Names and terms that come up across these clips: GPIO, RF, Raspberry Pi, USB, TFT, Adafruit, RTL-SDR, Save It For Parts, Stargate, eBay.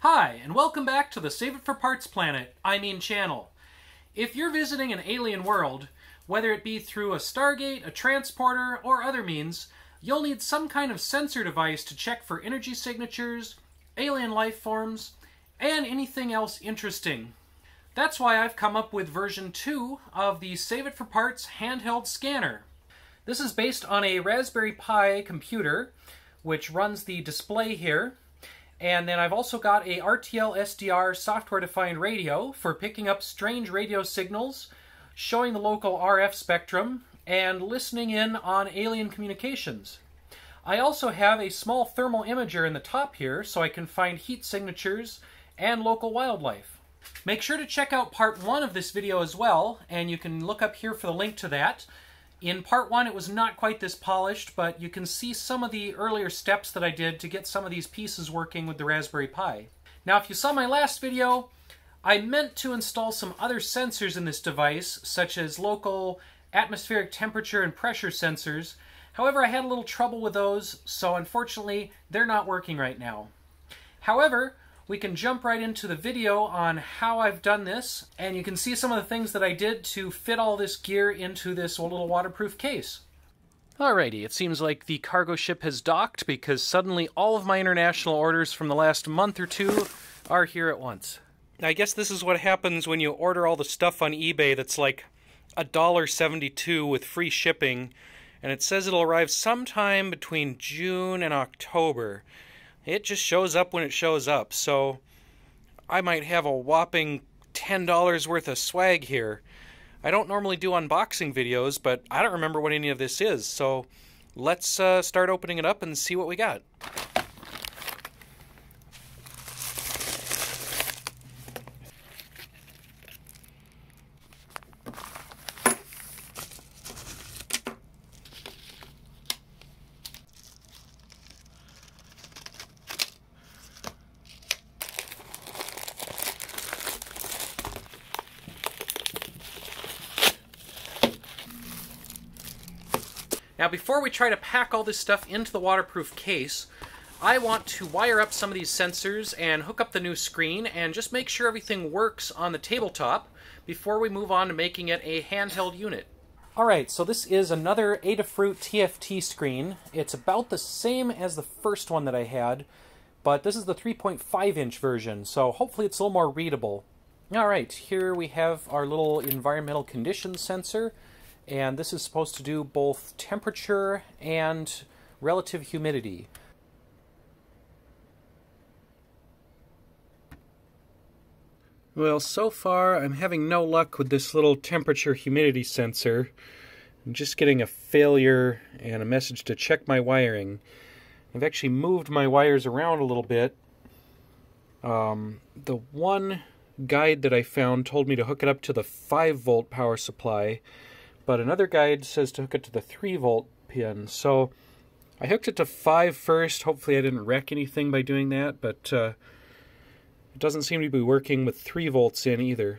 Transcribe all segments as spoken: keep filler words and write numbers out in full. Hi, and welcome back to the Save It For Parts planet, I mean channel. If you're visiting an alien world, whether it be through a Stargate, a transporter, or other means, you'll need some kind of sensor device to check for energy signatures, alien life forms, and anything else interesting. That's why I've come up with version two of the Save It For Parts handheld scanner. This is based on a Raspberry Pi computer, which runs the display here. And then I've also got a R T L S D R software-defined radio for picking up strange radio signals, showing the local R F spectrum, and listening in on alien communications. I also have a small thermal imager in the top here so I can find heat signatures and local wildlife. Make sure to check out part one of this video as well, and you can look up here for the link to that. In part one, it was not quite this polished, but you can see some of the earlier steps that I did to get some of these pieces working with the Raspberry Pi. Now, if you saw my last video, I meant to install some other sensors in this device, such as local atmospheric temperature and pressure sensors. However, I had a little trouble with those, so unfortunately, they're not working right now. However, we can jump right into the video on how I've done this, and you can see some of the things that I did to fit all this gear into this little waterproof case. Alrighty, it seems like the cargo ship has docked because suddenly all of my international orders from the last month or two are here at once. I guess this is what happens when you order all the stuff on eBay that's like a dollar seventy-two with free shipping, and it says it'll arrive sometime between June and October. It just shows up when it shows up, so I might have a whopping ten dollars worth of swag here. I don't normally do unboxing videos, but I don't remember what any of this is, so let's uh, start opening it up and see what we got. Now, before we try to pack all this stuff into the waterproof case, I want to wire up some of these sensors and hook up the new screen and just make sure everything works on the tabletop before we move on to making it a handheld unit. Alright, so this is another Adafruit T F T screen. It's about the same as the first one that I had, but this is the three point five inch version, so hopefully it's a little more readable. Alright, here we have our little environmental condition sensor. And this is supposed to do both temperature and relative humidity. Well, so far I'm having no luck with this little temperature humidity sensor. I'm just getting a failure and a message to check my wiring. I've actually moved my wires around a little bit. Um, the one guide that I found told me to hook it up to the five volt power supply, but another guide says to hook it to the three volt pin. So I hooked it to five first. Hopefully I didn't wreck anything by doing that, but uh, it doesn't seem to be working with three volts in either.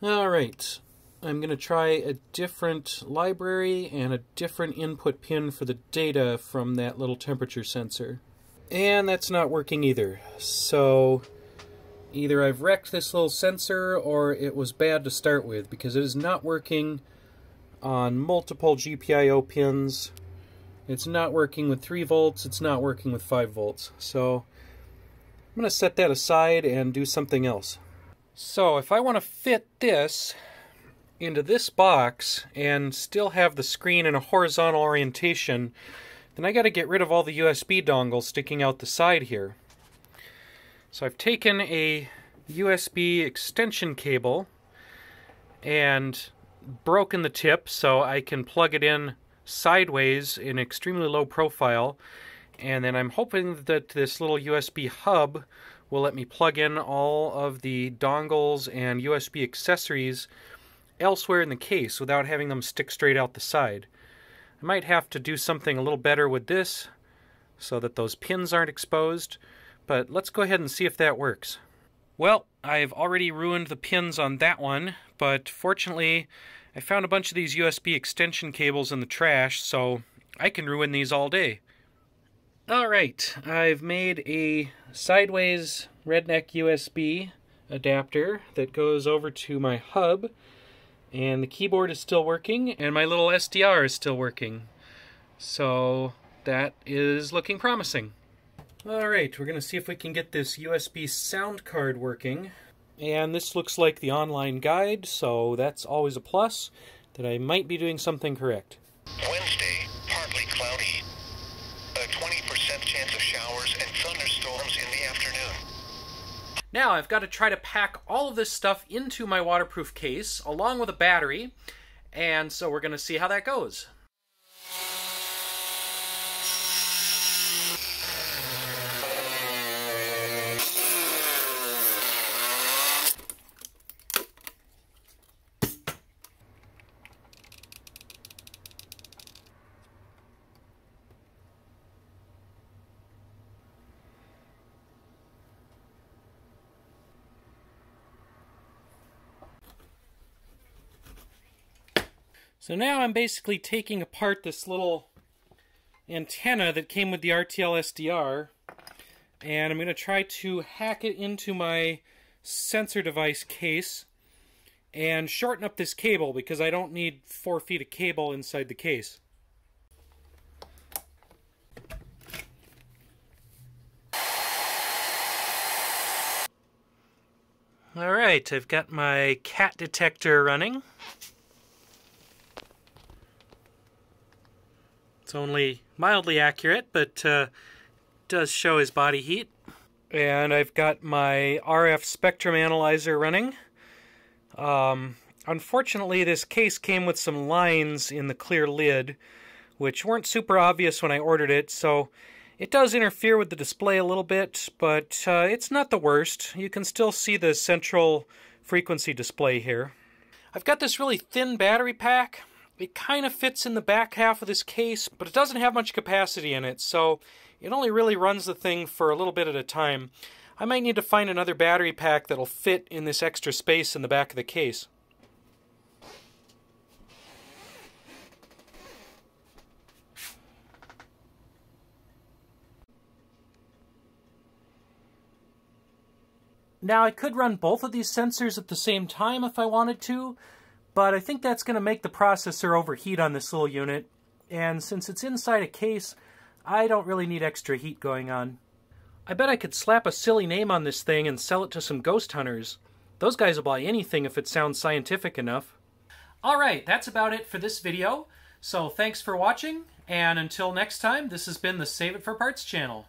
Alright, I'm going to try a different library and a different input pin for the data from that little temperature sensor. And that's not working either. So either I've wrecked this little sensor or it was bad to start with, because it is not working on multiple G P I O pins. It's not working with three volts, it's not working with five volts. So I'm going to set that aside and do something else. So if I want to fit this into this box and still have the screen in a horizontal orientation, then I got to get rid of all the U S B dongles sticking out the side here. So I've taken a U S B extension cable and broken the tip so I can plug it in sideways in extremely low profile, and then I'm hoping that this little U S B hub will let me plug in all of the dongles and U S B accessories elsewhere in the case without having them stick straight out the side. I might have to do something a little better with this so that those pins aren't exposed, but let's go ahead and see if that works. Well, I've already ruined the pins on that one, but fortunately I found a bunch of these U S B extension cables in the trash, so I can ruin these all day. All right, I've made a sideways redneck U S B adapter that goes over to my hub, and the keyboard is still working, and my little S D R is still working. So that is looking promising. All right, we're gonna see if we can get this U S B sound card working. And this looks like the online guide, so that's always a plus, that I might be doing something correct. Wednesday, partly cloudy. A twenty percent chance of showers and thunderstorms in the afternoon. Now I've got to try to pack all of this stuff into my waterproof case, along with a battery, and so we're gonna see how that goes. So now I'm basically taking apart this little antenna that came with the R T L S D R, and I'm going to try to hack it into my sensor device case and shorten up this cable, because I don't need four feet of cable inside the case. All right, I've got my cat detector running. It's only mildly accurate, but uh, does show his body heat. And I've got my R F spectrum analyzer running. Um, unfortunately, this case came with some lines in the clear lid, which weren't super obvious when I ordered it, so it does interfere with the display a little bit, but uh, it's not the worst. You can still see the central frequency display here. I've got this really thin battery pack. It kind of fits in the back half of this case, but it doesn't have much capacity in it, so it only really runs the thing for a little bit at a time. I might need to find another battery pack that'll fit in this extra space in the back of the case. Now, I could run both of these sensors at the same time if I wanted to, but I think that's going to make the processor overheat on this little unit, and since it's inside a case, I don't really need extra heat going on. I bet I could slap a silly name on this thing and sell it to some ghost hunters. Those guys will buy anything if it sounds scientific enough. Alright, that's about it for this video, so thanks for watching, and until next time, this has been the Save It For Parts channel.